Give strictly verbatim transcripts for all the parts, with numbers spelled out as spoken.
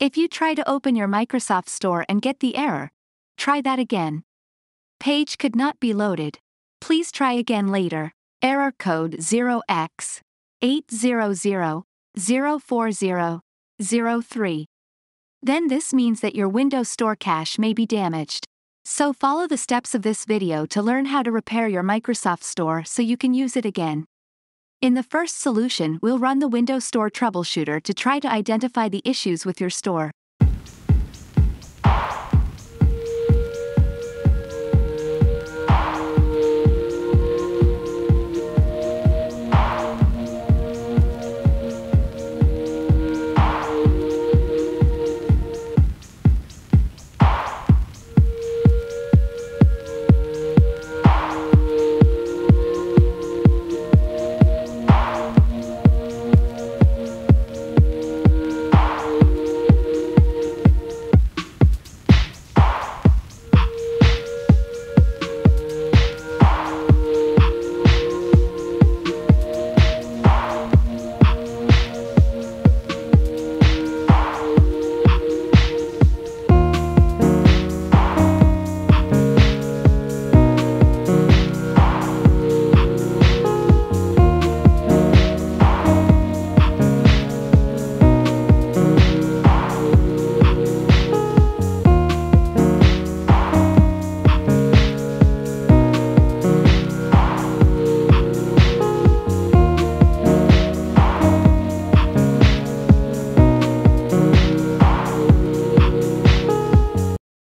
If you try to open your Microsoft Store and get the error, try that again. Page could not be loaded. Please try again later. Error code zero x eight zero zero zero four zero zero three. Then this means that your Windows Store cache may be damaged. So follow the steps of this video to learn how to repair your Microsoft Store so you can use it again. In the first solution, we'll run the Windows Store troubleshooter to try to identify the issues with your store.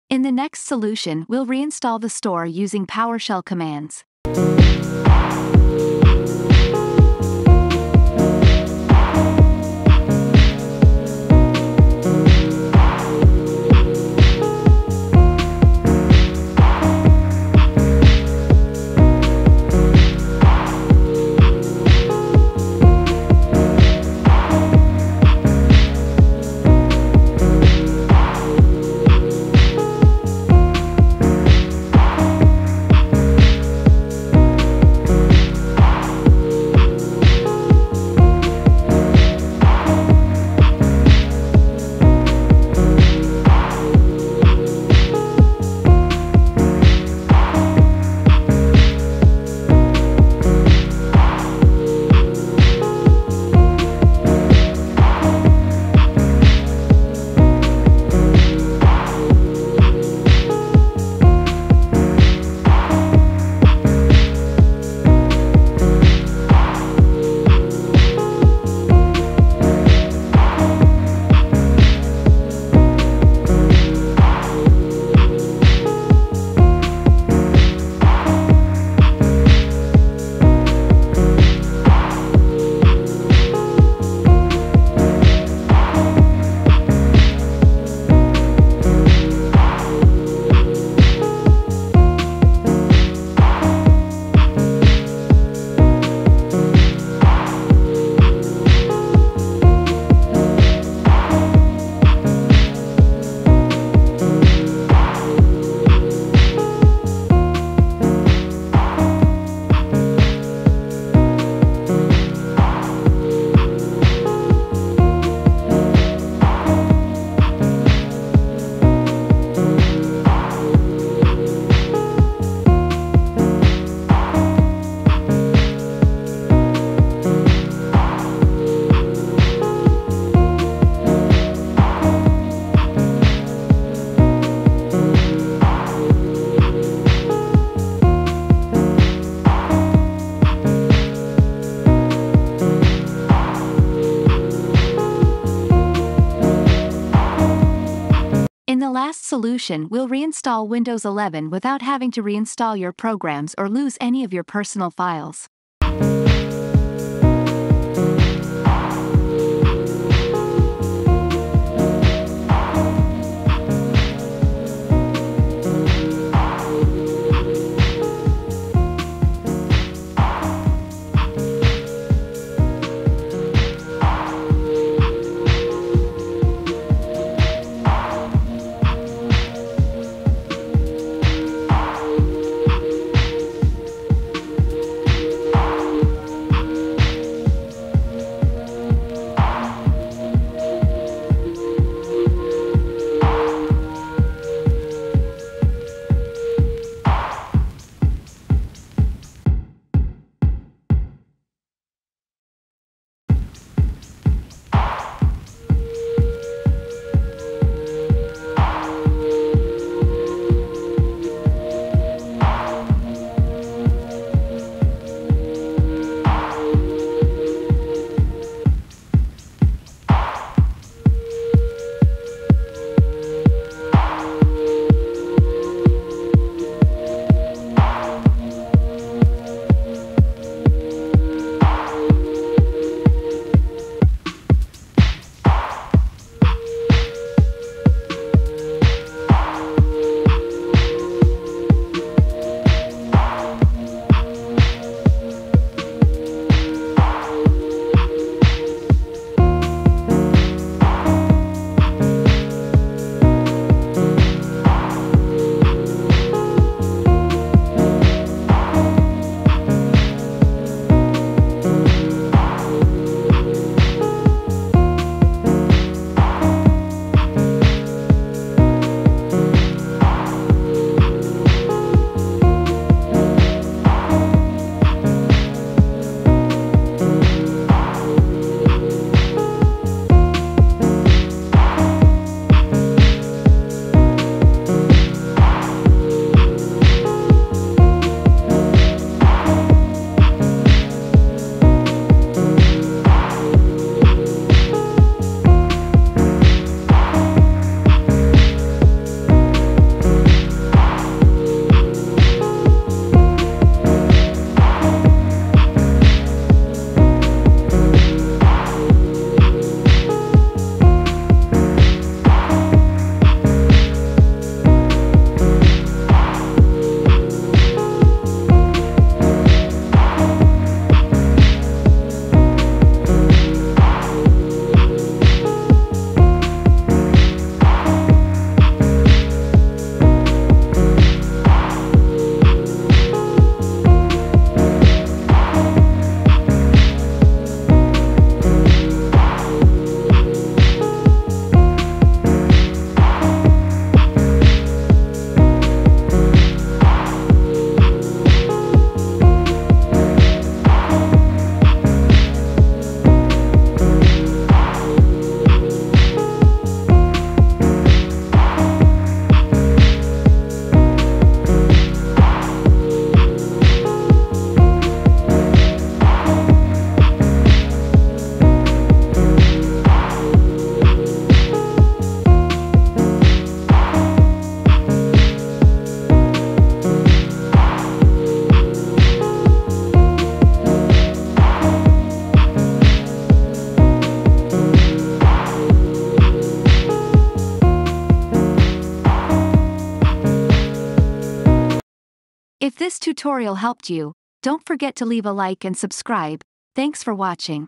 In the next solution, we'll reinstall the store using PowerShell commands. In the last solution, we'll reinstall Windows eleven without having to reinstall your programs or lose any of your personal files. If this tutorial helped you, don't forget to leave a like and subscribe. Thanks for watching.